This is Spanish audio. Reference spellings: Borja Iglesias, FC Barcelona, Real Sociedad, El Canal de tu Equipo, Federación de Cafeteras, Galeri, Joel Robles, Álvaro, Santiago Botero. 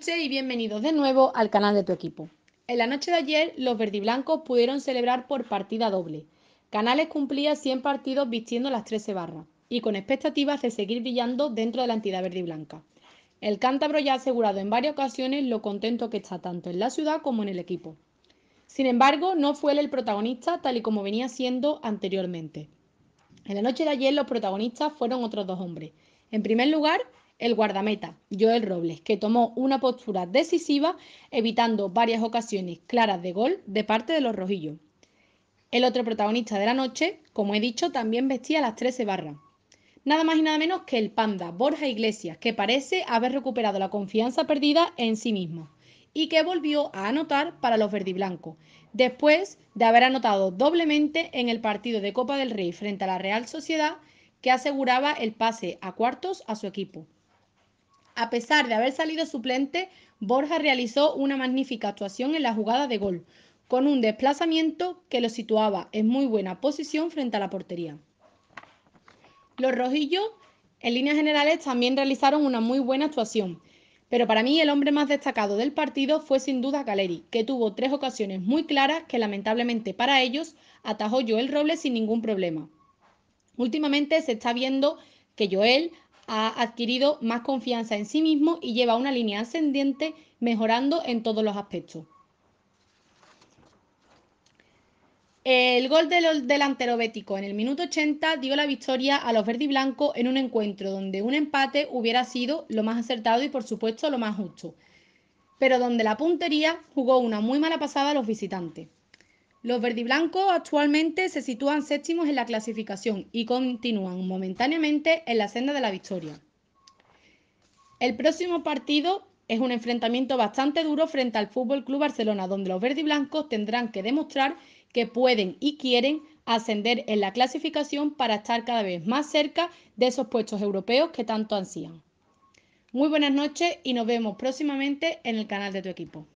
noches y bienvenidos de nuevo al canal de tu equipo. En la noche de ayer, los verdiblancos pudieron celebrar por partida doble. Canales cumplía 100 partidos vistiendo las 13 barras y con expectativas de seguir brillando dentro de la entidad verdiblanca. El cántabro ya ha asegurado en varias ocasiones lo contento que está tanto en la ciudad como en el equipo. Sin embargo, no fue él el protagonista tal y como venía siendo anteriormente. En la noche de ayer los protagonistas fueron otros dos hombres. En primer lugar, el guardameta, Joel Robles, que tomó una postura decisiva evitando varias ocasiones claras de gol de parte de los rojillos. El otro protagonista de la noche, como he dicho, también vestía las 13 barras. Nada más y nada menos que el panda, Borja Iglesias, que parece haber recuperado la confianza perdida en sí mismo y que volvió a anotar para los verdiblancos, después de haber anotado doblemente en el partido de Copa del Rey frente a la Real Sociedad, que aseguraba el pase a cuartos a su equipo. A pesar de haber salido suplente, Borja realizó una magnífica actuación en la jugada de gol, con un desplazamiento que lo situaba en muy buena posición frente a la portería. Los rojillos, en líneas generales, también realizaron una muy buena actuación, pero para mí el hombre más destacado del partido fue sin duda Galeri, que tuvo tres ocasiones muy claras que lamentablemente para ellos atajó Joel Robles sin ningún problema. Últimamente se está viendo que Joel ha adquirido más confianza en sí mismo y lleva una línea ascendente, mejorando en todos los aspectos. El gol del delantero bético en el minuto 80 dio la victoria a los verdiblancos en un encuentro donde un empate hubiera sido lo más acertado y por supuesto lo más justo, pero donde la puntería jugó una muy mala pasada a los visitantes. Los verdiblancos actualmente se sitúan séptimos en la clasificación y continúan momentáneamente en la senda de la victoria. El próximo partido es un enfrentamiento bastante duro frente al FC Barcelona, donde los verdiblancos tendrán que demostrar que pueden y quieren ascender en la clasificación para estar cada vez más cerca de esos puestos europeos que tanto ansían. Muy buenas noches y nos vemos próximamente en el canal de tu equipo.